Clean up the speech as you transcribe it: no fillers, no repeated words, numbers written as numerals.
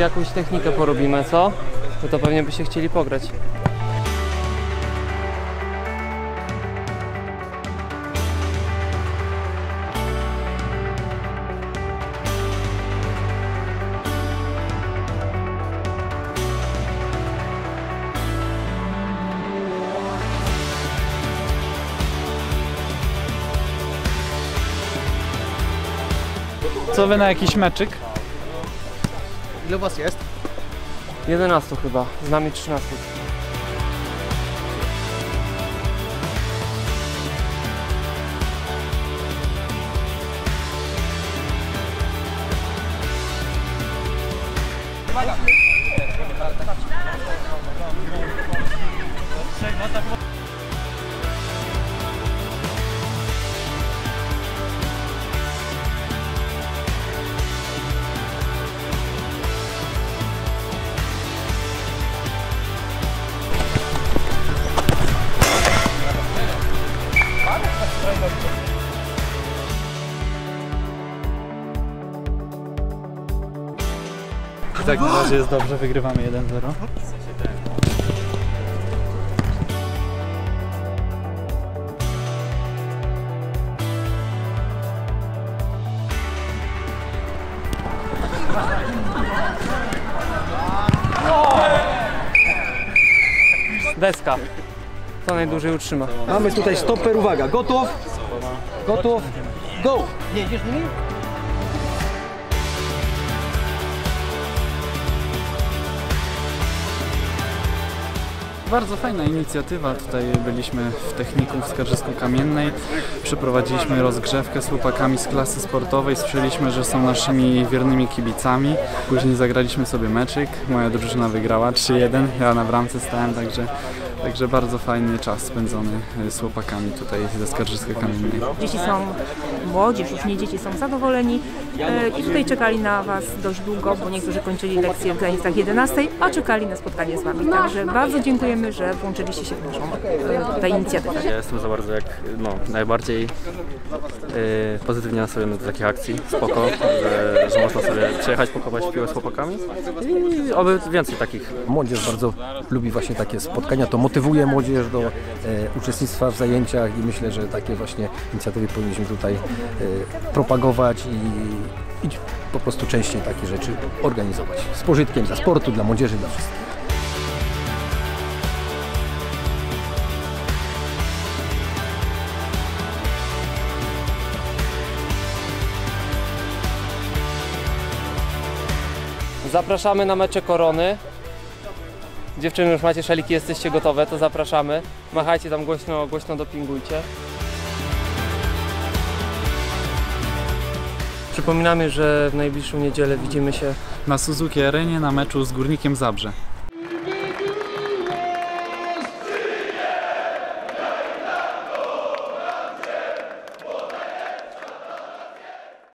jakąś technikę porobimy, co? Bo to pewnie by się chcieli pograć. Co wy na jakiś meczyk? Ile was jest? 11 chyba, z nami 13. Tak, na razie jest dobrze, wygrywamy 1-0. Deska. To najdłużej utrzyma. Mamy tutaj stoper, uwaga, gotów, gotów, go! Nie idziesz nimi? Bardzo fajna inicjatywa, tutaj byliśmy w technikum w Skarżysku Kamiennej, przeprowadziliśmy rozgrzewkę z chłopakami z klasy sportowej, słyszeliśmy, że są naszymi wiernymi kibicami. Później zagraliśmy sobie meczyk, moja drużyna wygrała 3-1, ja na bramce stałem, także bardzo fajny czas spędzony z chłopakami tutaj ze Skarżyska Kamiennej. Dzieci są, młodzież, już nie dzieci, są zadowoleni i tutaj czekali na was dość długo, bo niektórzy kończyli lekcje w granicach 11, a czekali na spotkanie z wami. Także bardzo dziękujemy, że włączyliście się w naszą tutaj inicjatywę. Ja jestem za bardzo najbardziej pozytywnie nastawiony do takich akcji, spoko, że można sobie przyjechać, pokopać piłę z chłopakami i oby więcej takich. Młodzież bardzo lubi właśnie takie spotkania, to motywuje młodzież do uczestnictwa w zajęciach i myślę, że takie właśnie inicjatywy powinniśmy tutaj propagować i po prostu częściej takie rzeczy organizować. Z pożytkiem dla sportu, dla młodzieży, dla wszystkich. Zapraszamy na mecze Korony. Dziewczyny, już macie szaliki, jesteście gotowe, to zapraszamy. Machajcie tam głośno, głośno dopingujcie. Przypominamy, że w najbliższą niedzielę widzimy się na Suzuki Arenie na meczu z Górnikiem Zabrze.